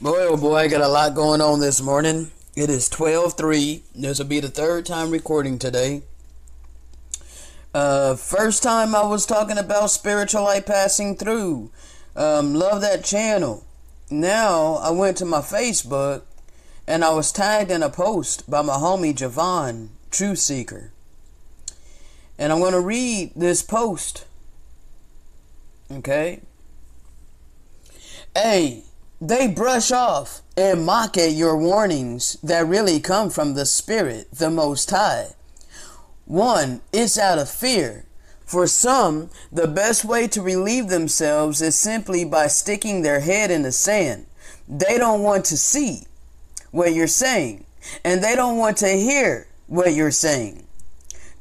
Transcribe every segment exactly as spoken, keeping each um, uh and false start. Boy, oh boy, I got a lot going on this morning. It is twelve three. This will be the third time recording today. Uh, first time I was talking about spiritual light passing through. Um, love that channel. Now, I went to my Facebook, and I was tagged in a post by my homie Javon TruthSeeker. And I'm going to read this post. Okay? Hey. They brush off and mock at your warnings that really come from the Spirit, the Most High. One, it's out of fear. For some, the best way to relieve themselves is simply by sticking their head in the sand. They don't want to see what you're saying, and they don't want to hear what you're saying.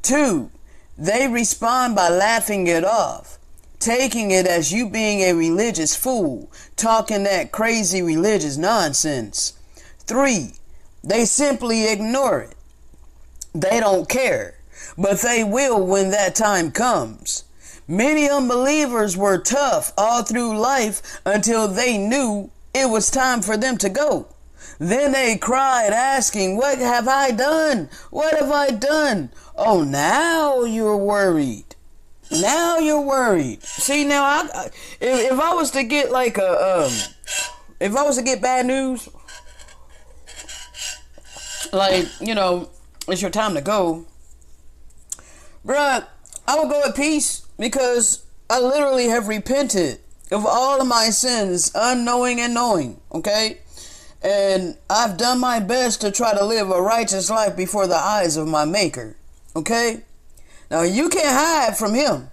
Two, they respond by laughing it off. Taking it as you being a religious fool, talking that crazy religious nonsense. Three, they simply ignore it. They don't care, but they will when that time comes. Many unbelievers were tough all through life until they knew it was time for them to go. Then they cried, asking, "What have I done? What have I done?" Oh, now you're worried. Now you're worried. See, now I, if, if I was to get like a, um, if I was to get bad news, like, you know, it's your time to go, bruh, I would go at peace because I literally have repented of all of my sins, unknowing and knowing, okay? And I've done my best to try to live a righteous life before the eyes of my Maker, okay? Now, you can't hide from him.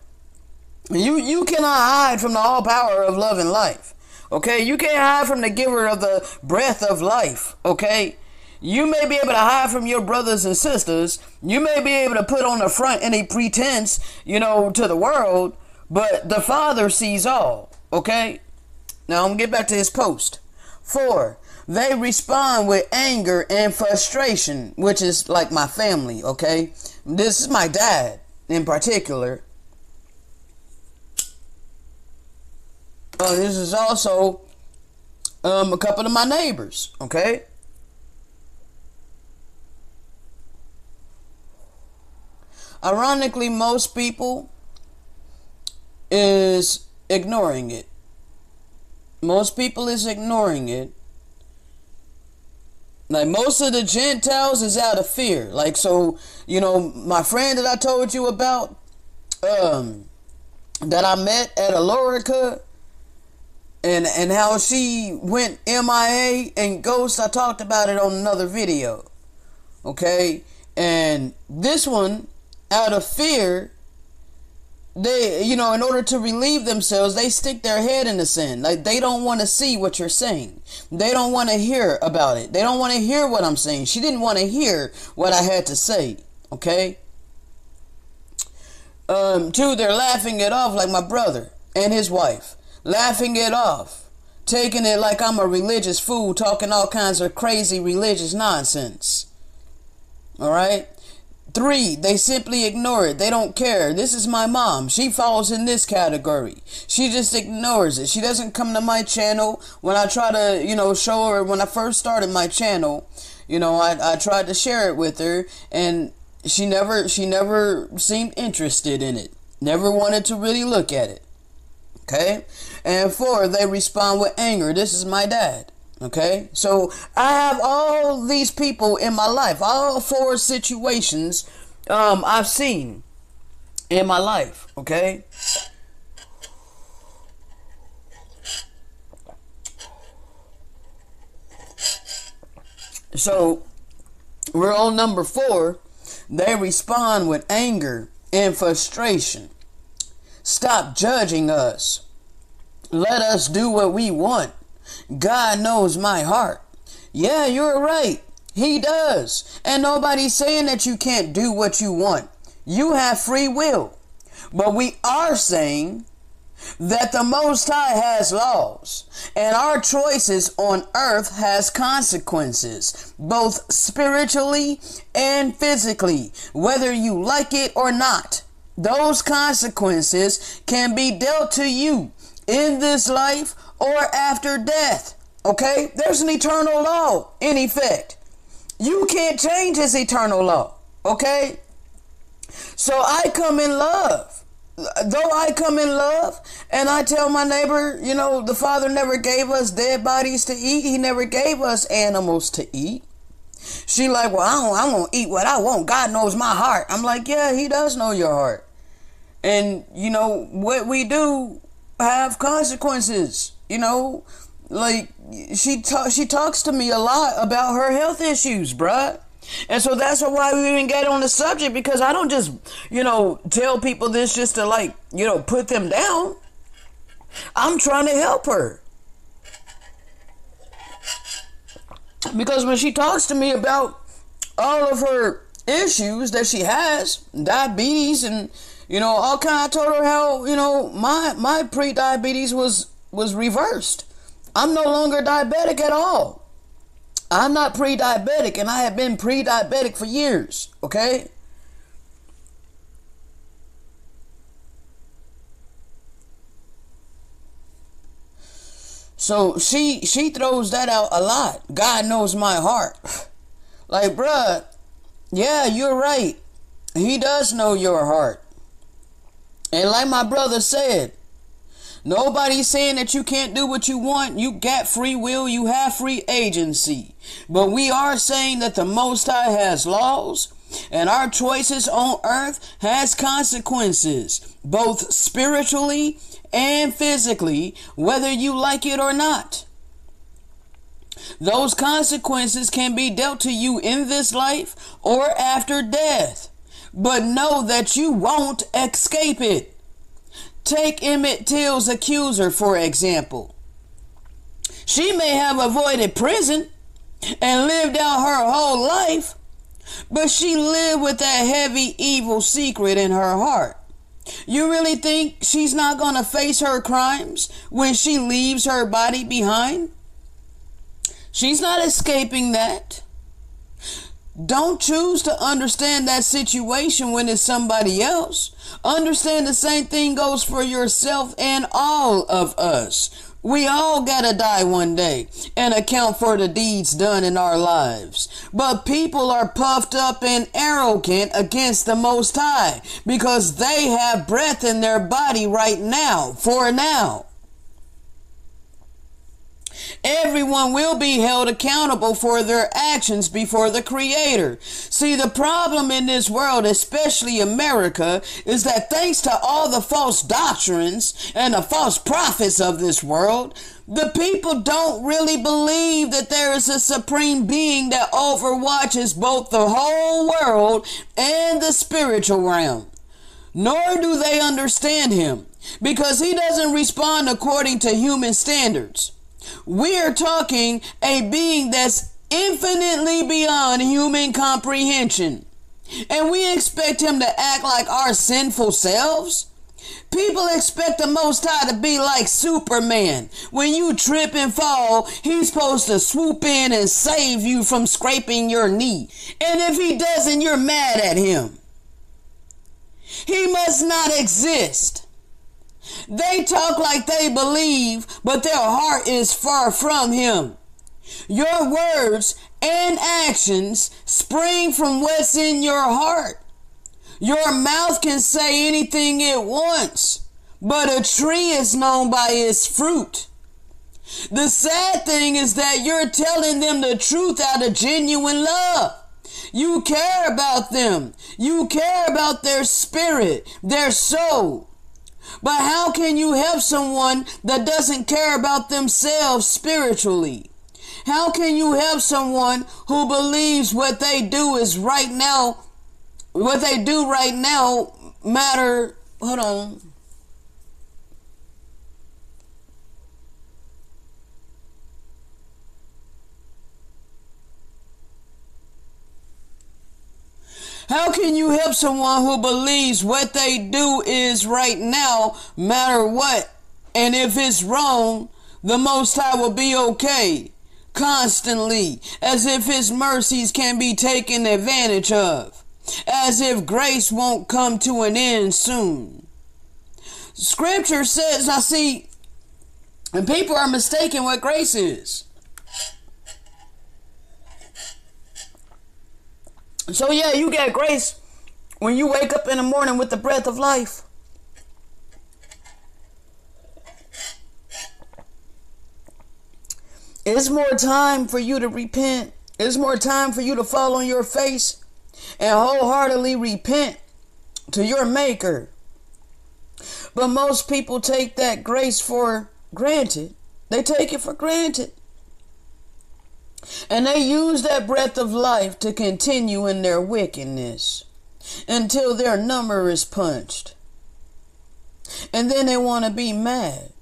You you cannot hide from the all power of love and life. Okay? You can't hide from the giver of the breath of life. Okay? You may be able to hide from your brothers and sisters. You may be able to put on the front any pretense, you know, to the world. But the Father sees all. Okay? Now, I'm going to get back to his post. Four, they respond with anger and frustration, which is like my family. Okay? This is my dad. In particular, uh, this is also um, a couple of my neighbors, okay? Ironically, most people is ignoring it. Most people is ignoring it. Like, most of the Gentiles is out of fear. Like, so, you know, my friend that I told you about, um, that I met at Alorica, and, and how she went M I A and ghost, I talked about it on another video, okay? And this one, out of fear, they, you know, in order to relieve themselves, they stick their head in the sand. Like, they don't want to see what you're saying. They don't want to hear about it. They don't want to hear what I'm saying. She didn't want to hear what I had to say, okay? Um, two, they're laughing it off like my brother and his wife. Laughing it off. Taking it like I'm a religious fool, talking all kinds of crazy religious nonsense. All right? Three, they simply ignore it. They don't care. This is my mom. She falls in this category. She just ignores it. She doesn't come to my channel. When I try to, you know, show her, when I first started my channel, you know, I, I tried to share it with her, and she never, she never seemed interested in it. Never wanted to really look at it. Okay? And four, they respond with anger. This is my dad. Okay, so I have all these people in my life, all four situations um, I've seen in my life, okay? So, we're on number four. They respond with anger and frustration. Stop judging us. Let us do what we want. God knows my heart. Yeah, you're right. He does. And nobody's saying that you can't do what you want. You have free will. But we are saying that the Most High has laws, and our choices on earth has consequences, both spiritually and physically, whether you like it or not. Those consequences can be dealt to you in this life or after death. Okay? There's an eternal law in effect. You can't change his eternal law. Okay? So I come in love. Though I come in love and I tell my neighbor, you know, the Father never gave us dead bodies to eat. He never gave us animals to eat. She like, well, I don't, I'm going to eat what I want. God knows my heart. I'm like, yeah, he does know your heart. And, you know, what we do have consequences, you know. Like, she, ta- she talks to me a lot about her health issues, bruh. And so that's why we even get on the subject, because I don't just, you know, tell people this just to, like, you know, put them down. I'm trying to help her. Because when she talks to me about all of her issues that she has, diabetes and, you know, all kind, I told her how, you know, my, my pre-diabetes was, was reversed. I'm no longer diabetic at all. I'm not pre-diabetic, and I have been pre-diabetic for years, okay? So she she throws that out a lot. God knows my heart. Like, bruh, yeah, you're right. He does know your heart. And like my brother said, nobody's saying that you can't do what you want. You got free will. You have free agency. But we are saying that the Most High has laws, and our choices on earth has consequences, both spiritually and physically, whether you like it or not. Those consequences can be dealt to you in this life or after death, but know that you won't escape it. Take Emmett Till's accuser, for example. She may have avoided prison and lived out her whole life, but she lived with that heavy evil secret in her heart. You really think she's not going to face her crimes when she leaves her body behind? She's not escaping that. Don't choose to understand that situation when it's somebody else. Understand the same thing goes for yourself and all of us. We all gotta die one day and account for the deeds done in our lives. But people are puffed up and arrogant against the Most High because they have breath in their body right now, for now. Everyone will be held accountable for their actions before the Creator. See, the problem in this world, especially America, is that thanks to all the false doctrines and the false prophets of this world, the people don't really believe that there is a supreme being that overwatches both the whole world and the spiritual realm. Nor do they understand him, because he doesn't respond according to human standards. We are talking a being that's infinitely beyond human comprehension. And we expect him to act like our sinful selves. People expect the Most High to be like Superman. When you trip and fall, he's supposed to swoop in and save you from scraping your knee. And if he doesn't, you're mad at him. He must not exist. They talk like they believe, but their heart is far from him. Your words and actions spring from what's in your heart. Your mouth can say anything it wants, but a tree is known by its fruit. The sad thing is that you're telling them the truth out of genuine love. You care about them. You care about their spirit, their soul. But how can you help someone that doesn't care about themselves spiritually? How can you help someone who believes what they do is right now, what they do right now matter? Hold on. How can you help someone who believes what they do is right now, matter what? And if it's wrong, the Most High will be okay constantly, as if his mercies can be taken advantage of, as if grace won't come to an end soon. Scripture says, I see, and people are mistaken what grace is. So yeah, you get grace when you wake up in the morning with the breath of life. It's more time for you to repent. It's more time for you to fall on your face and wholeheartedly repent to your Maker. But most people take that grace for granted. They take it for granted. And they use that breath of life to continue in their wickedness until their number is punched. And then they want to be mad.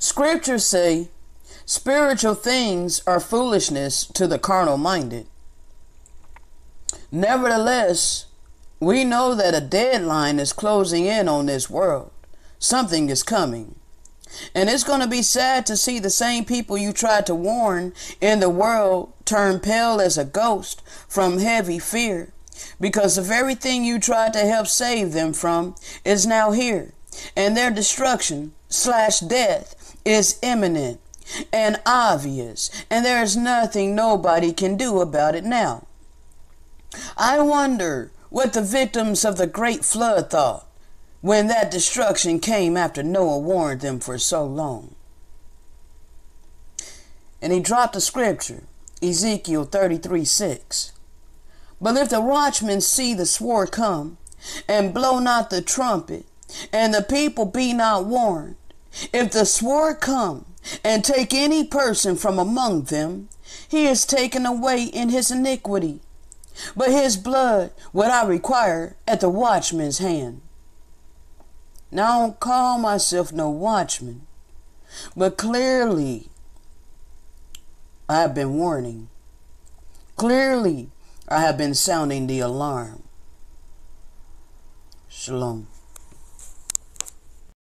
Scriptures say spiritual things are foolishness to the carnal minded. Nevertheless, we know that a deadline is closing in on this world. Something is coming. And it's going to be sad to see the same people you tried to warn in the world turn pale as a ghost from heavy fear, because the very thing you tried to help save them from is now here, and their destruction slash death is imminent and obvious, and there is nothing nobody can do about it now. I wonder what the victims of the great flood thought when that destruction came after Noah warned them for so long. And he dropped a scripture, Ezekiel thirty-three, six. But if the watchmen see the sword come, and blow not the trumpet, and the people be not warned, if the sword come and take any person from among them, he is taken away in his iniquity, but his blood would I require at the watchman's hand. Now I don't call myself no watchman, but clearly I have been warning. Clearly I have been sounding the alarm. Shalom.